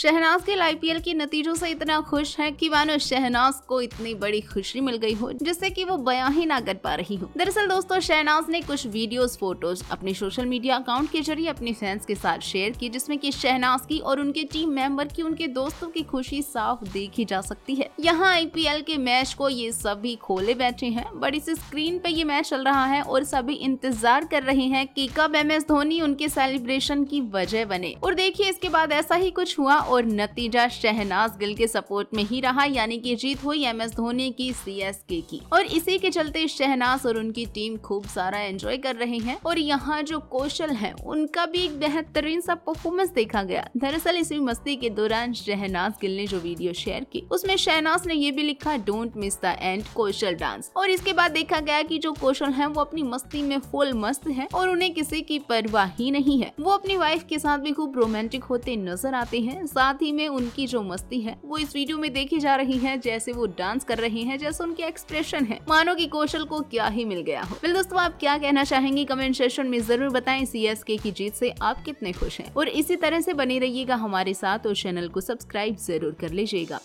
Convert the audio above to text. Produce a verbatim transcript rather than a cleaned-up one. Shehnaaz Gill IPL के नतीजों से इतना खुश है कि मानो शहनाज को इतनी बड़ी खुशी मिल गई हो जिससे कि वो बयां ही ना कर पा रही हो। दरअसल दोस्तों, शहनाज ने कुछ वीडियोस, फोटोज अपने सोशल मीडिया अकाउंट के जरिए अपने फैंस के साथ शेयर की, जिसमें कि शहनाज की और उनके टीम मेंबर की, उनके दोस्तों की खुशी साफ देखी जा सकती है। यहाँ आईपीएल के मैच को ये सभी खोले बैठे हैं, बड़ी सी स्क्रीन पे ये मैच चल रहा है और सभी इंतजार कर रहे हैं कि कब एम एस धोनी उनके सेलिब्रेशन की वजह बने। और देखिए, इसके बाद ऐसा ही कुछ हुआ और नतीजा शहनाज गिल के सपोर्ट में ही रहा, यानी कि जीत हुई एम एस धोनी की सी एस के की। और इसी के चलते शहनाज और उनकी टीम खूब सारा एंजॉय कर रहे हैं। और यहाँ जो कौशल है, उनका भी एक बेहतरीन सा परफॉर्मेंस देखा गया। दरअसल इसी मस्ती के दौरान शहनाज गिल ने जो वीडियो शेयर की, उसमें शहनाज ने ये भी लिखा, don't miss the end Kaushal dance. और इसके बाद देखा गया कि जो कौशल है वो अपनी मस्ती में फुल मस्त है और उन्हें किसी की परवाह ही नहीं है। वो अपनी वाइफ के साथ भी खूब रोमांटिक होते नजर आते हैं। साथ ही में उनकी जो मस्ती है वो इस वीडियो में देखी जा रही है, जैसे वो डांस कर रहे हैं, जैसे उनके एक्सप्रेशन है, मानो कि कौशल को क्या ही मिल गया हो। बिल दोस्तों, आप क्या कहना चाहेंगे कमेंट सेक्शन में जरूर बताएं। सी एस के की जीत से आप कितने खुश हैं? और इसी तरह से बने रहिएगा हमारे साथ और चैनल को सब्सक्राइब जरूर कर लीजिएगा।